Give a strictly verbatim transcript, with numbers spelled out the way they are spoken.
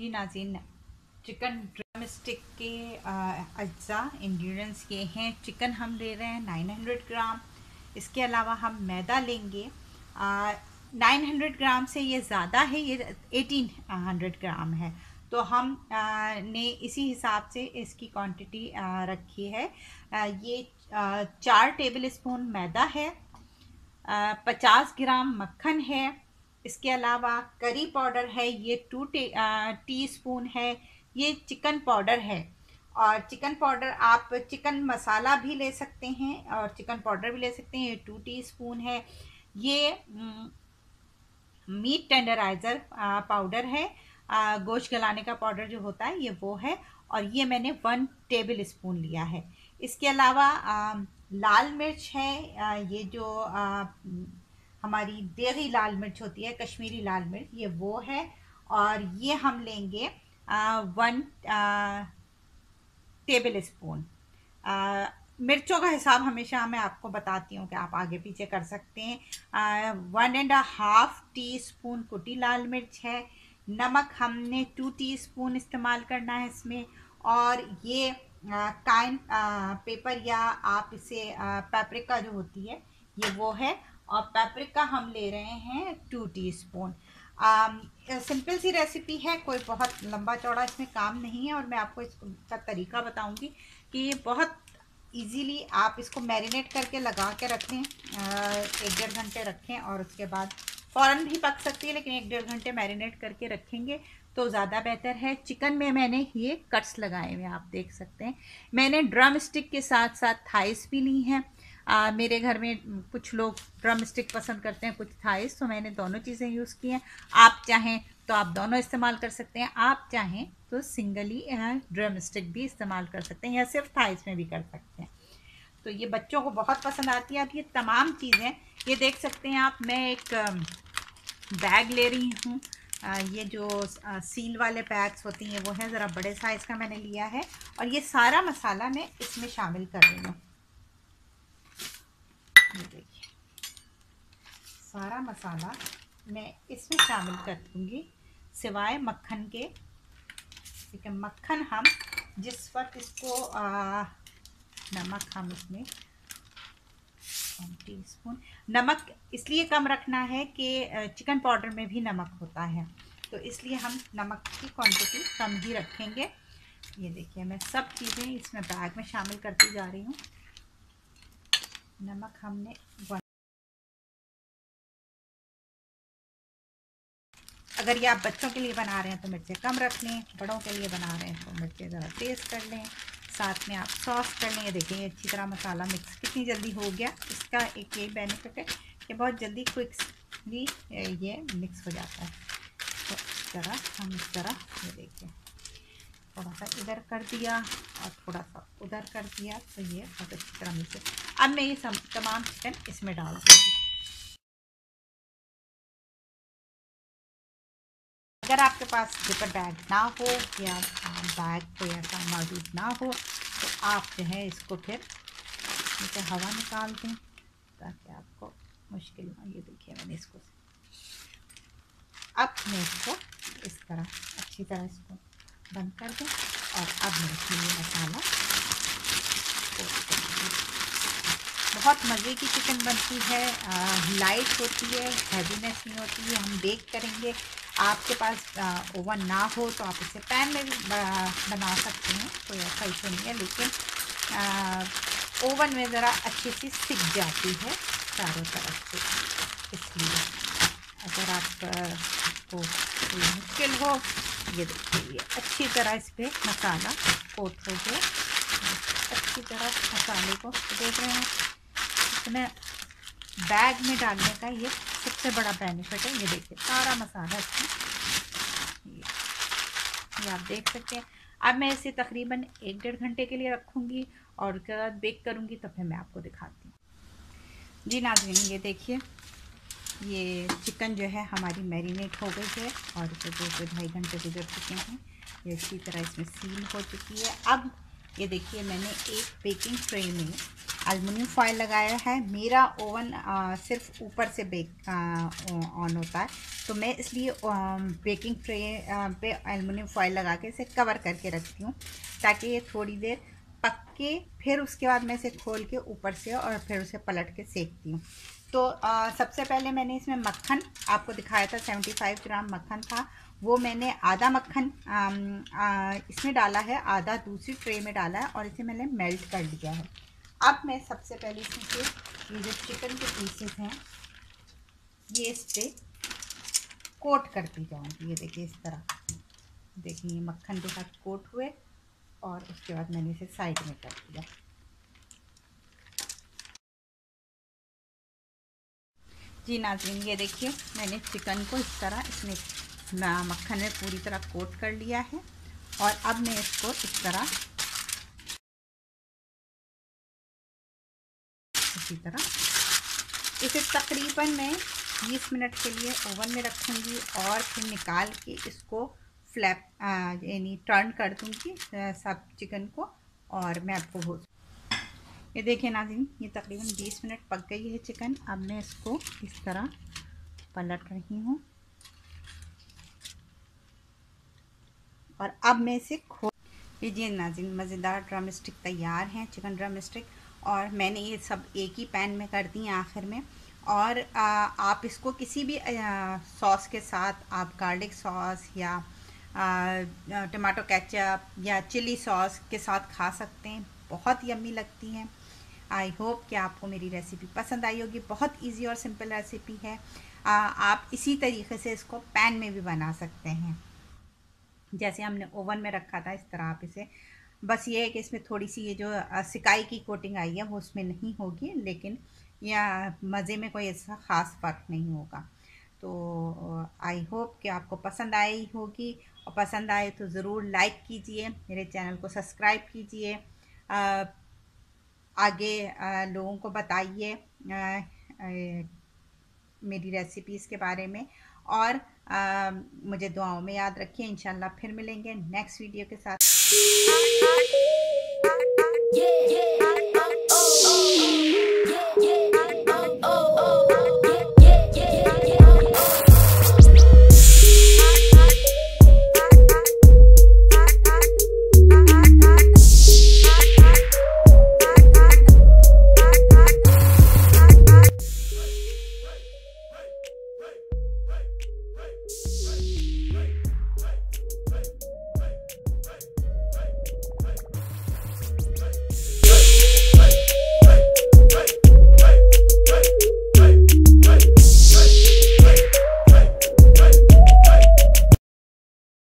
जी नाज़रीन, chicken drum stick के अज्जा इंग्रेडिएंट्स ये हैं। चिकन हम ले रहे हैं नौ सौ ग्राम। इसके अलावा हम मैदा लेंगे आ, नौ सौ ग्राम से ये ज़्यादा है, ये अठारह सौ ग्राम है। तो हम आ, ने इसी हिसाब से इसकी क्वांटिटी आ, रखी है। आ, ये आ, चार टेबल स्पून मैदा है, आ, पचास ग्राम मक्खन है। इसके अलावा करी पाउडर है, ये टू टे, आ, टी स्पून है। ये चिकन पाउडर है, और चिकन पाउडर आप चिकन मसाला भी ले सकते हैं और चिकन पाउडर भी ले सकते हैं, ये टू टी स्पून है। ये मीट टेंडराइज़र पाउडर है, गोश्त गलाने का पाउडर जो होता है ये वो है, और ये मैंने वन टेबल स्पून लिया है। इसके अलावा आ, लाल मिर्च है, आ, ये जो आ, हमारी देगी लाल मिर्च होती है, कश्मीरी लाल मिर्च, ये वो है। और ये हम लेंगे आ, वन आ, टेबल स्पून। आ, मिर्चों का हिसाब हमेशा मैं आपको बताती हूँ कि आप आगे पीछे कर सकते हैं। आ, one and half teaspoon कुटी लाल मिर्च है। नमक हमने टू टीस्पून इस्तेमाल करना है इसमें। और ये काइन पेपर या आप इसे पेपरिका जो होती है ये वो है, और पेपरिका हम ले रहे हैं टू टीस्पून। सिंपल सी रेसिपी है, कोई बहुत लंबा चौड़ा इसमें काम नहीं है, और मैं आपको इसका तरीका बताऊंगी कि ये बहुत इजीली आप इसको मैरिनेट करके लगा के रखें, एक डेढ़ घंटे रखें, और उसके बाद फ़ौरन भी पक सकती है, लेकिन एक डेढ़ घंटे मैरिनेट करके रखेंगे तो ज़्यादा बेहतर है। चिकन में मैंने ये कट्स लगाए हुए आप देख सकते हैं। मैंने ड्रम स्टिक के साथ साथ थाइस भी ली हैं। आ, मेरे घर में कुछ लोग ड्रम स्टिक पसंद करते हैं, कुछ थाइस, तो मैंने दोनों चीज़ें यूज़ की हैं। आप चाहें तो आप दोनों इस्तेमाल कर सकते हैं, आप चाहें तो सिंगली ड्रम स्टिक भी इस्तेमाल कर सकते हैं, या सिर्फ थाइस में भी कर सकते हैं। तो ये बच्चों को बहुत पसंद आती है। आप ये तमाम चीज़ें ये देख सकते हैं आप। मैं एक बैग ले रही हूँ, ये जो सील वाले बैग्स होती हैं वो हैं, ज़रा बड़े साइज़ का मैंने लिया है। और ये सारा मसाला मैं इसमें शामिल कर रही हूँ, ये देखिए सारा मसाला मैं इसमें शामिल कर दूँगी, सिवाय मक्खन के। ठीक है, मक्खन हम जिस वक्त इसको आ, नमक हम इसमें वन टीस्पून, नमक इसलिए कम रखना है कि चिकन पाउडर में भी नमक होता है, तो इसलिए हम नमक की क्वांटिटी कम ही रखेंगे। ये देखिए मैं सब चीज़ें इसमें बैग में शामिल करती जा रही हूँ। नमक हमने वन अगर ये आप बच्चों के लिए बना रहे हैं तो मिर्चें कम रख लें, बड़ों के लिए बना रहे हैं तो मिर्चें ज़रा तेज़ कर लें, साथ में आप सॉस कर लें। ये देखिए अच्छी तरह मसाला मिक्स कितनी जल्दी हो गया। इसका एक ये बेनिफिट है कि बहुत जल्दी क्विकली ये मिक्स हो जाता है। तो इस तरह हम इस तरह ये देखिए थोड़ा सा इधर कर दिया और थोड़ा सा उधर कर दिया, तो ये बहुत अच्छी तरह मिक्स। अब मैं ये तमाम चिकन इसमें डाल दूँगी। अगर आपके पास जिपर बैग ना हो या बैग कोई ऐसा मौजूद ना हो तो आप जो है इसको फिर नीचे हवा निकाल दें ताकि आपको मुश्किल ना हो। ये देखिए मैंने इसको अब मैं इसको इस तरह अच्छी तरह इसको बंद कर दें, और अब मैं इसमें ये मसाला बहुत मज़े की चिकन बनती है, लाइट होती है, हैवीनेस नहीं होती है। हम बेक करेंगे, आपके पास ओवन ना हो तो आप इसे पैन में भी बना सकते हैं, कोई ऐसा इशू नहीं है, लेकिन ओवन में ज़रा अच्छी सी सिक जाती है चारों तरफ से, इसलिए अगर आपको मुश्किल हो। ये देखिए अच्छी तरह इस पर मसाला कोट हो गया, अच्छी तरह मसाले को देख रहे हैं। इसमें बैग में डालने का ये सबसे बड़ा बेनिफिट है। ये देखिए सारा मसाला इसमें ये, ये आप देख सकते हैं। अब मैं इसे तकरीबन एक डेढ़ घंटे के लिए रखूँगी और उसके बाद बेक करूँगी, तो फिर मैं आपको दिखाती हूँ। जी नाज़रीन, ये देखिए ये चिकन जो है हमारी मैरिनेट हो गई है, और इसे दो से ढाई घंटे गुजर चुके हैं। ये अच्छी तरह इसमें सील हो चुकी है। अब ये देखिए मैंने एक बेकिंग ट्रे में एल्युमिनियम फॉयल लगाया है। मेरा ओवन आ, सिर्फ ऊपर से बेक ऑन होता है, तो मैं इसलिए आ, बेकिंग ट्रे आ, पे एल्युमिनियम फॉयल लगा के इसे कवर करके रखती हूँ ताकि ये थोड़ी देर पक के फिर उसके बाद मैं इसे खोल के ऊपर से और फिर उसे पलट के सेकती हूँ। तो आ, सबसे पहले मैंने इसमें मक्खन आपको दिखाया था, पचहत्तर ग्राम मक्खन था, वो मैंने आधा मक्खन आ, आ, इसमें डाला है, आधा दूसरी ट्रे में डाला है और इसे मैंने मेल्ट कर लिया है। अब मैं सबसे पहले इसमें से ये जो चिकन के पीसेस हैं ये इस पर कोट करती जाऊँगी। ये देखिए इस तरह, देखिए ये मक्खन के साथ कोट हुए और उसके बाद मैंने इसे साइड में कर दिया। जी नाज़रीन, ये देखिए मैंने चिकन को इस तरह इसमें मक्खन में पूरी तरह कोट कर लिया है और अब मैं इसको इस तरह इसी तरह इसे तकरीबन मैं बीस मिनट के लिए ओवन में रखूँगी और फिर निकाल के इसको फ्लैप यानी टर्न कर दूँगी सब चिकन को और मैं आपको हो ये देखिए नाज़रीन, ये तकरीबन बीस मिनट पक गई है चिकन। अब मैं इसको इस तरह पलट रही हूँ और अब मैं इसे खोल लीजिए। नाज़रीन, मज़ेदार ड्रम स्टिक तैयार हैं, चिकन ड्रम स्टिक, और मैंने ये सब एक ही पैन में कर दी हैं आखिर में। और आ, आप इसको किसी भी सॉस के साथ, आप गार्लिक सॉस या टमाटो केचप या चिली सॉस के साथ खा सकते हैं, बहुत यम्मी लगती हैं। आई होप कि आपको मेरी रेसिपी पसंद आई होगी। बहुत इजी और सिंपल रेसिपी है, आ, आप इसी तरीके से इसको पैन में भी बना सकते हैं जैसे हमने ओवन में रखा था, इस तरह आप इसे। बस ये है कि इसमें थोड़ी सी ये जो सिकाई की कोटिंग आई है वो उसमें नहीं होगी, लेकिन यह मज़े में कोई ऐसा ख़ास फ़र्क नहीं होगा। तो आई होप कि आपको पसंद आई होगी, और पसंद आए तो ज़रूर लाइक कीजिए, मेरे चैनल को सब्सक्राइब कीजिए, आ, आगे आ, लोगों को बताइए मेरी रेसिपीज़ के बारे में, और आ, मुझे दुआओं में याद रखिए। इंशाल्लाह फिर मिलेंगे नेक्स्ट वीडियो के साथ।